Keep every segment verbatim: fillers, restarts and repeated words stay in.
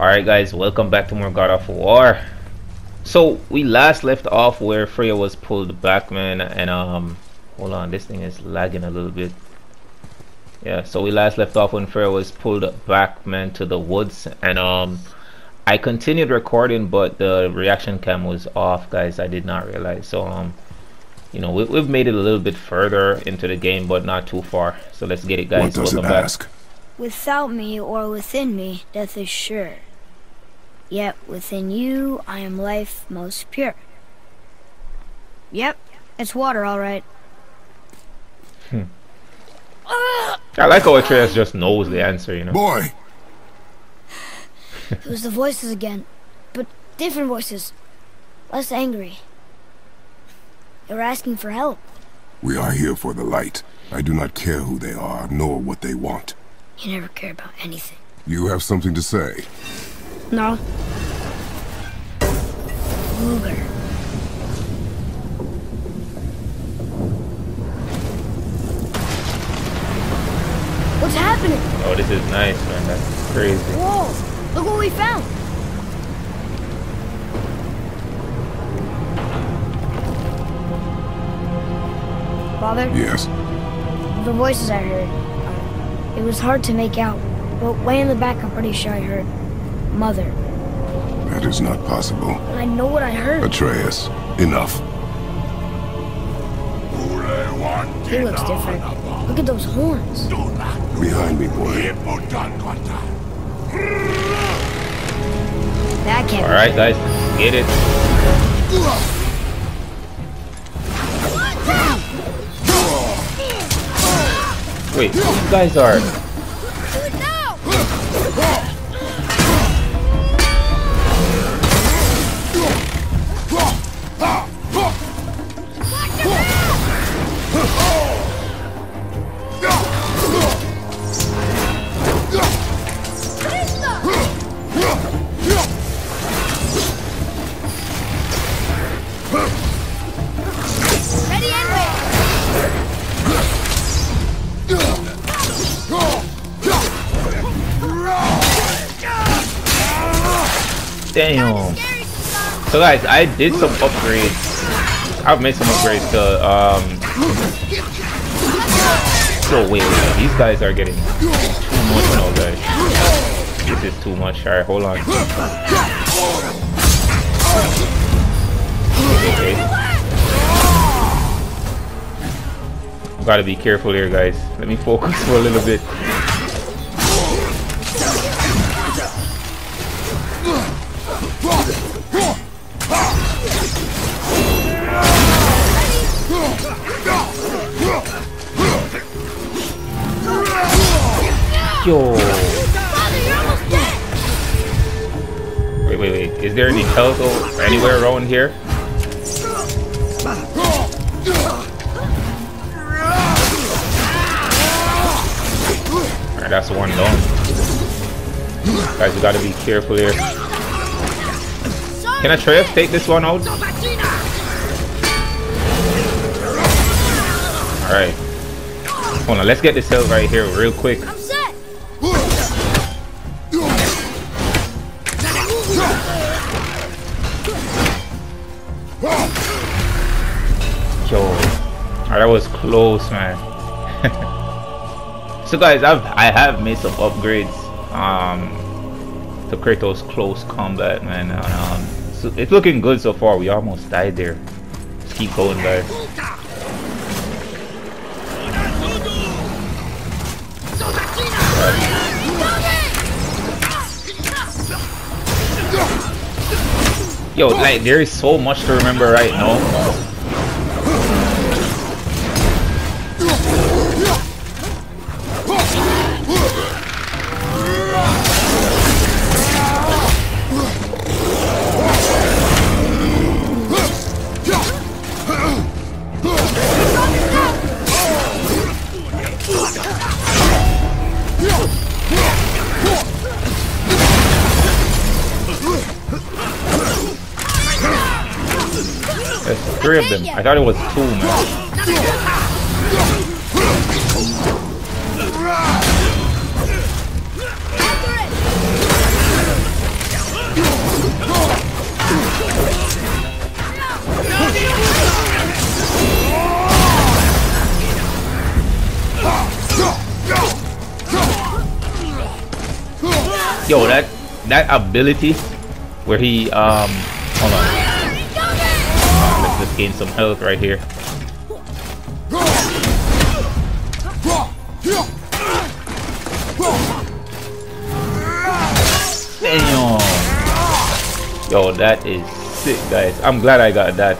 Alright guys, welcome back to more God of War. So we last left off where Freya was pulled back, man, and um hold on, this thing is lagging a little bit. Yeah, so we last left off when Freya was pulled back, man, to the woods, and um I continued recording, but the reaction cam was off, guys. I did not realize. So um you know, we, we've made it a little bit further into the game, but not too far. So let's get it, guys. What does it ask? Without me or within me, death is sure. Yet within you, I am life most pure. Yep, it's water, all right. Hmm. Uh, I like how Atreus just knows the answer, you know. Boy! It was the voices again, but different voices. Less angry. They were asking for help. We are here for the light. I do not care who they are, nor what they want. You never care about anything. You have something to say? No. Uber. What's happening? Oh, this is nice, man. That's crazy. Whoa! Look what we found! Father? Yes? The voices I heard. It was hard to make out, but way in the back I'm pretty sure I heard Mother. That is not possible. But I know what I heard. Atreus, enough. He looks different. Look at those horns. Behind me, boy. That can't. All right, guys, get it. Wait, these guys are... Damn. So guys, I did some upgrades. I've made some upgrades to um so wait, wait, these guys are getting too much now, guys. This is too much. Alright, hold on. Okay. Gotta be careful here, guys. Let me focus for a little bit. Yo. Wait, wait, wait. Is there any health anywhere around here? Alright, that's one down. Guys, you gotta be careful here. Can Atreus take this one out? Alright. Hold on, let's get this health right here real quick. That was close, man. So guys, I've I have made some upgrades um to Kratos close combat, man. And, um so it's looking good so far. We almost died there. Let's keep going, guys. Yo, like there is so much to remember right now. Three of them. I thought it was two, man. Yo, that that ability where he um hold on. Let's just gain some health right here. Damn. Yo, that is sick, guys. I'm glad I got that.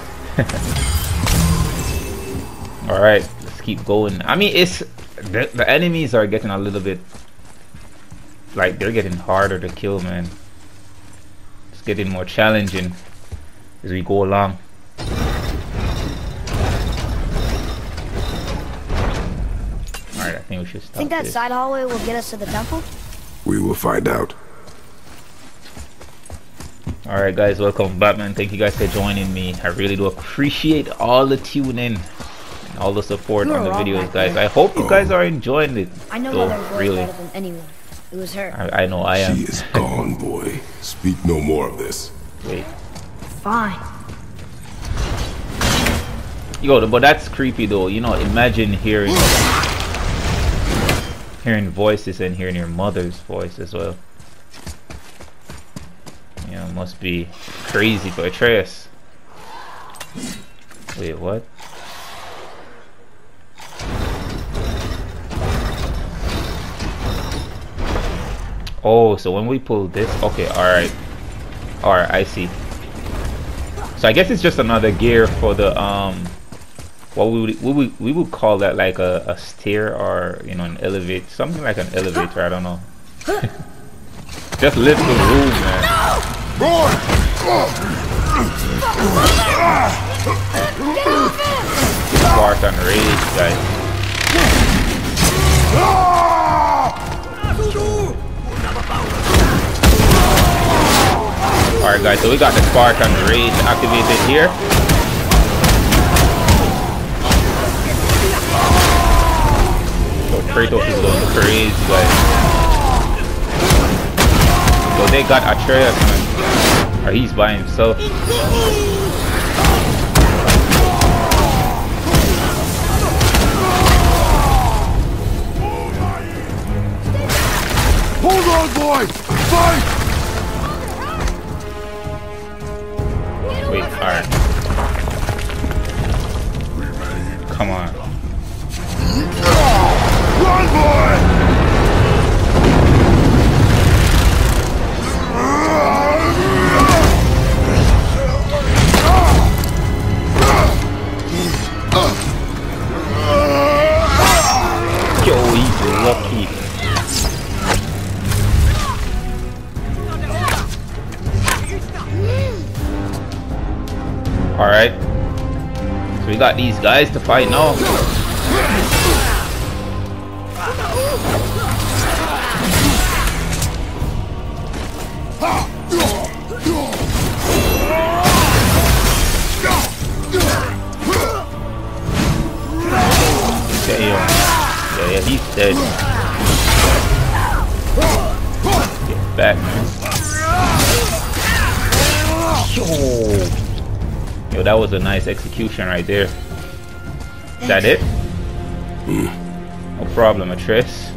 All right, let's keep going. I mean, it's the, the enemies are getting a little bit like they're getting harder to kill, man. It's getting more challenging as we go along. All right, I think we should stop. Think that this side hallway will get us to the temple? We will find out. Alright guys, welcome back, man. Thank you guys for joining me. I really do appreciate all the tune in and all the support on the videos, guys. I hope you guys are enjoying it. I know that really better than anyone. It was her. I, I know I am. She is gone, boy. Speak no more of this. Wait. Fine. Yo, but that's creepy though. You know, imagine hearing hearing voices and hearing your mother's voice as well. You know, must be crazy for Atreus. Wait, what? Oh, so when we pull this, okay, alright. Alright, I see. So I guess it's just another gear for the, um, what we would, we would, we would call that, like a, a stair or, you know, an elevator. Something like an elevator, I don't know. Just lift the room, man. No! Boy! Bark on rage, guys. Alright guys, so we got the spark on rage activated here. So Kratos is going crazy, guys. So they got Atreus, man. Or he's by himself. Hold on, boy! Fight! Wait, alright. Come on. Run, boy! Lucky. Alright. So we got these guys to fight now. He's dead. Get back, man. Yo. Yo, that was a nice execution right there. Is that it? No problem, Atreus.